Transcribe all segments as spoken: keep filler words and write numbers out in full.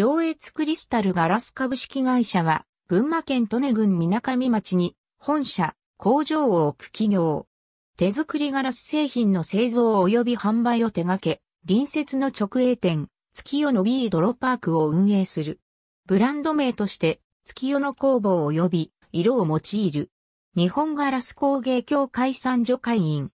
上越クリスタルガラス株式会社は、群馬県利根郡水上町に、本社、工場を置く企業。手作りガラス製品の製造及び販売を手掛け、隣接の直営店、月夜のビードロパークを運営する。ブランド名として、月夜の工房及び、色を用いる。日本ガラス工芸協会参助会員。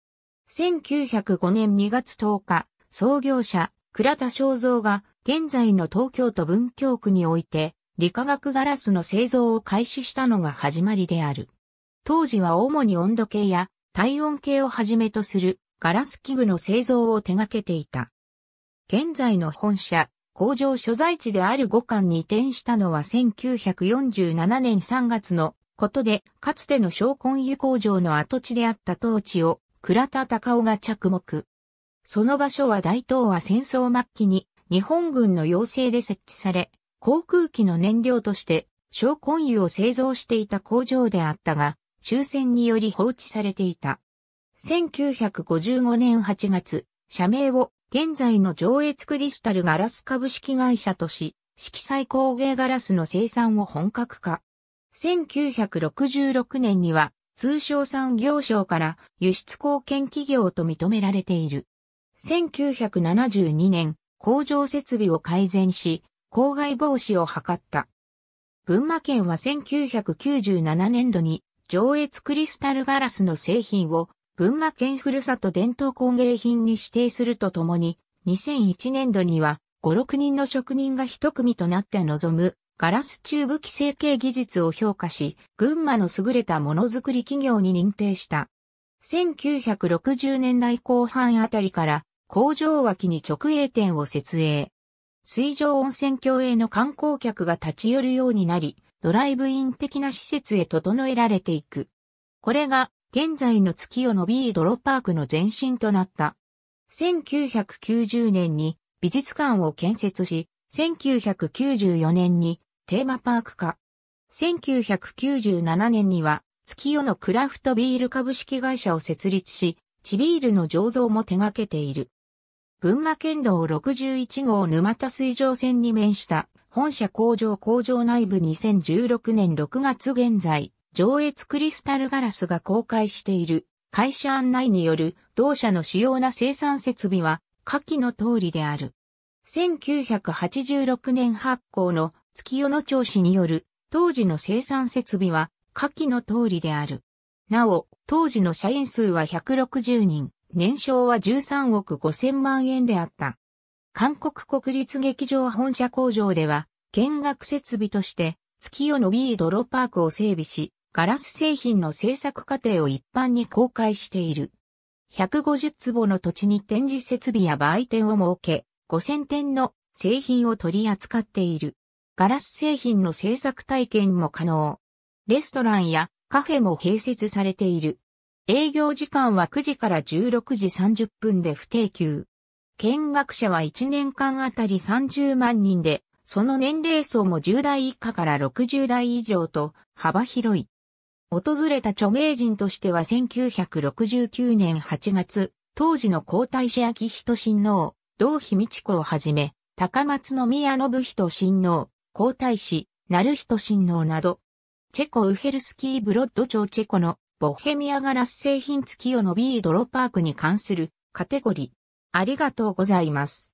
せんきゅうひゃくごねんにがつとおか、創業者、倉田正三が、現在の東京都文京区において、理化学ガラスの製造を開始したのが始まりである。当時は主に温度計や体温計をはじめとするガラス器具の製造を手掛けていた。現在の本社、工場所在地である五館に移転したのはせんきゅうひゃくよんじゅうななねんさんがつのことで、かつての商工油工場の跡地であった当地を倉田隆雄が着目。その場所は大東亜戦争末期に日本軍の要請で設置され、航空機の燃料として商工油を製造していた工場であったが、終戦により放置されていた。せんきゅうひゃくごじゅうごねんはちがつ、社名を現在の上越クリスタルガラス株式会社とし、色彩工芸ガラスの生産を本格化。せんきゅうひゃくろくじゅうろくねんには通商産業省から輸出貢献企業と認められている。せんきゅうひゃくななじゅうにねん、工場設備を改善し、公害防止を図った。群馬県はせんきゅうひゃくきゅうじゅうななねんどに上越クリスタルガラスの製品を群馬県ふるさと伝統工芸品に指定するとともに、にせんいちねんどにはご、ろくにんの職人が一組となって臨むガラスチューブ機成形技術を評価し、群馬の優れたものづくり企業に認定した。せんきゅうひゃくろくじゅうねんだいこう半あたりから工場脇に直営店を設営。水上温泉郷への観光客が立ち寄るようになり、ドライブイン的な施設へ整えられていく。これが現在の月夜のビードロパークの前身となった。せんきゅうひゃくきゅうじゅうねんに美術館を建設し、せんきゅうひゃくきゅうじゅうよねんにテーマパーク化。せんきゅうひゃくきゅうじゅうななねんには月夜のクラフトビール株式会社を設立し、地ビールの醸造も手掛けている。群馬県道ろくじゅういちごう沼田水上線に面した本社工場工場内部にせんじゅうろくねんろくがつ現在、上越クリスタルガラスが公開している会社案内による同社の主要な生産設備は下記の通りである。せんきゅうひゃくはちじゅうろくねん発行の月夜野町史による当時の生産設備は下記の通りである。なお、当時の社員数はひゃくろくじゅうにん。年商はじゅうさんおくごせんまんえんであった。韓国国立劇場本社工場では、見学設備として、月夜のビードロパークを整備し、ガラス製品の製作過程を一般に公開している。ひゃくごじゅうつぼの土地に展示設備や売店を設け、ごせんてんの製品を取り扱っている。ガラス製品の製作体験も可能。レストランやカフェも併設されている。営業時間はくじからじゅうろくじさんじゅっぷんで不定休。見学者はいちねんかんあたりさんじゅうまんにんで、その年齢層もじゅうだいいかからろくじゅうだいいじょうと幅広い。訪れた著名人としてはせんきゅうひゃくろくじゅうきゅうねんはちがつ、当時の皇太子昭仁親王、同妃美智子をはじめ、高松宮信仁親王、皇太子、徳仁親王など、チェコウヘルスキーブロッド朝チェコのボヘミアガラス製品月夜のビードロパークに関するカテゴリー。ありがとうございます。